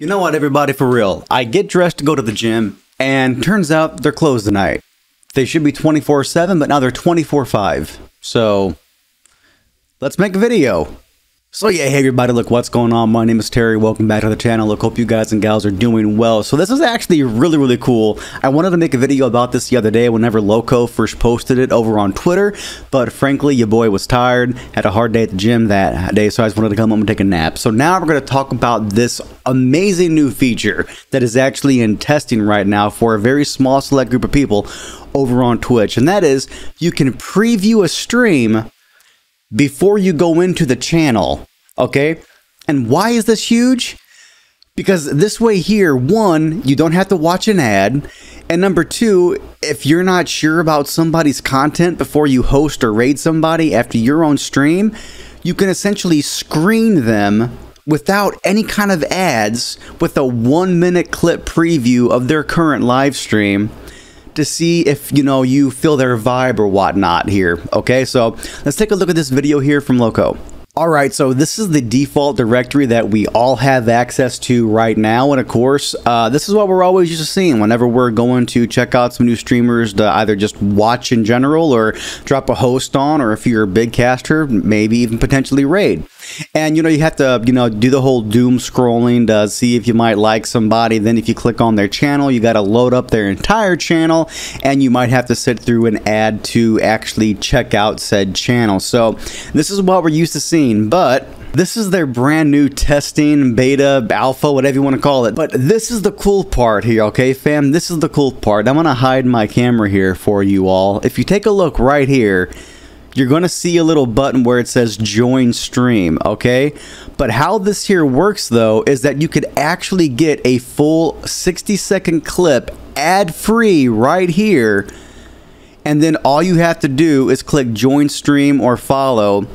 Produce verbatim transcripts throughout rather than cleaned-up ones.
You know what, everybody, for real, I get dressed to go to the gym, and turns out they're closed tonight. They should be twenty-four seven, but now they're twenty-four five. So, let's make a video. So yeah, hey everybody, look, what's going on? My name is Terry, welcome back to the channel. Look, hope you guys and gals are doing well. So this is actually really, really cool. I wanted to make a video about this the other day whenever Loco first posted it over on Twitter, but frankly, your boy was tired, had a hard day at the gym that day, so I just wanted to come home and take a nap. So now we're going to talk about this amazing new feature that is actually in testing right now for a very small select group of people over on Twitch, and that is you can preview a stream before you go into the channel, okay? And why is this huge? Because this way here, one, you don't have to watch an ad, and number two, if you're not sure about somebody's content before you host or raid somebody after your own stream, you can essentially screen them without any kind of ads with a one minute clip preview of their current live stream to see if, you know, you feel their vibe or whatnot here. Okay, so let's take a look at this video here from Loco. All right, so this is the default directory that we all have access to right now, and of course, uh, this is what we're always used to seeing whenever we're going to check out some new streamers to either just watch in general or drop a host on, or if you're a big caster, maybe even potentially raid. And you know, you have to, you know, do the whole doom scrolling to see if you might like somebody. Then if you click on their channel, you got to load up their entire channel, and you might have to sit through an ad to actually check out said channel. So this is what we're used to seeing, but this is their brand new testing, beta, alpha, whatever you want to call it. But this is the cool part here, okay fam? This is the cool part. I'm going to hide my camera here for you all. If you take a look right here, you're going to see a little button where it says join stream, okay? But how this here works though is that you could actually get a full sixty second clip ad free right here, and then all you have to do is click join stream or follow,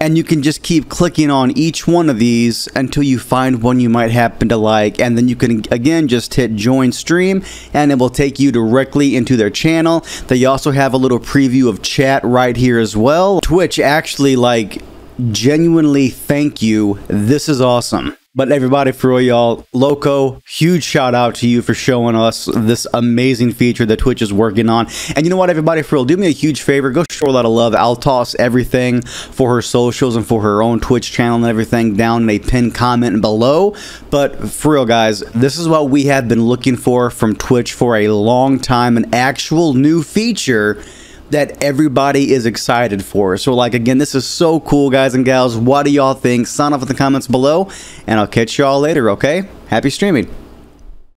and you can just keep clicking on each one of these until you find one you might happen to like, and then you can again just hit join stream and it will take you directly into their channel. They also have a little preview of chat right here as well. Twitch actually, like, genuinely thank you. This is awesome. But everybody, for all y'all, Loco, huge shout out to you for showing us this amazing feature that Twitch is working on. And you know what, everybody, for real, do me a huge favor. Go show a lot of love. I'll toss everything for her socials and for her own Twitch channel and everything down in a pinned comment below. But for real, guys, this is what we have been looking for from Twitch for a long time, an actual new feature that everybody is excited for. So, like, again, this is so cool, guys and gals. What do y'all think? Sign up in the comments below, and I'll catch y'all later, okay? Happy streaming.